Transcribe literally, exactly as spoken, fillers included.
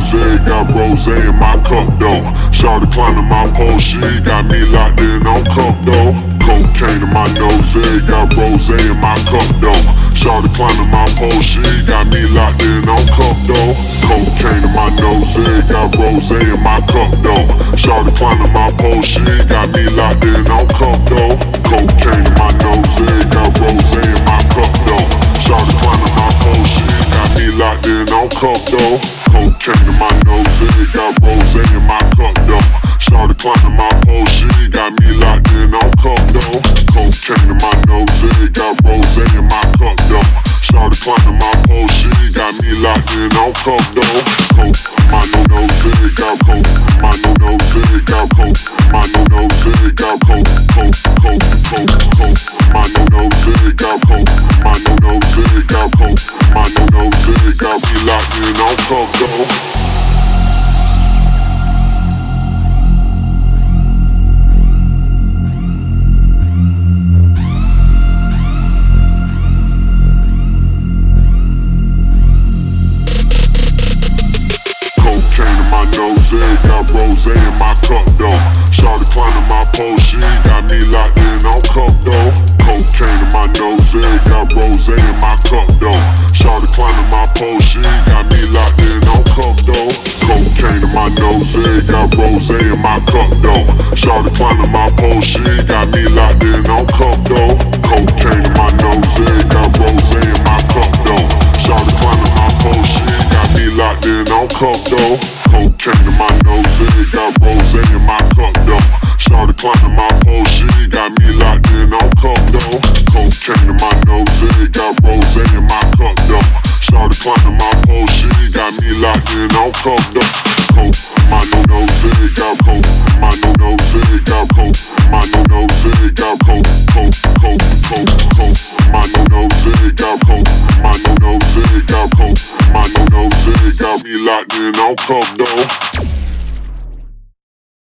rose, got rose in my cup though. Shawty climbing my pole, she got me locked in on cuff though. Cocaine in my nose, got rose in my cup though. Shawty climbing my pole, she got me locked in on cuff though. Cocaine in my nose, got rose in my cup though. Shawty climbing my pole, she got me locked in on cuff though. Cocaine in my nose, got rose in my cup though. Shawty climbing my pole, she got me locked in on cuff though. Cocaine in my nose, got rose in my cup though. Shawty climbing my pole, she got me locked in on cuff though. Cocaine in my nose, got rose in my cup though. Shawty climbing my pole, she got me locked in on cuff though. Coke, my no nose, got coke, my no nose, got coke, my no nose, got coke, coke, coke, coke, coke, my no nose, got coke, my no nose, got coke, my no nose, got me locked in on cuff though. Got rose in my cup though. Shawty climbing my pole, she got me locked in on cuff though. Cocaine in my nose, got rose in my cup though. Shawty climbing my pole, she got me locked in on cuff though. Cocaine in my nose, got rose in my cup though. Shawty climbing my pole, she got me locked in on cuff though. Cocaine in my nose, got rose in my cup though. Shawty climbing my pole, she got me locked in on cuff though. Cocaine in my nose, got rose in my cup though. Shawty climbing my pole, she got me locked in on cuff though. Cocaine in my nose, got rose in my cup though. Shawty climbing my pole, she got me locked in on cuff though. Coke, my no nose, got coke, my no nose, got coke, my no nose, got coke, coke, coke, coke, coke, my no nose, got coke, my no nose, got coke, my no nose, got me locked in on cuff though.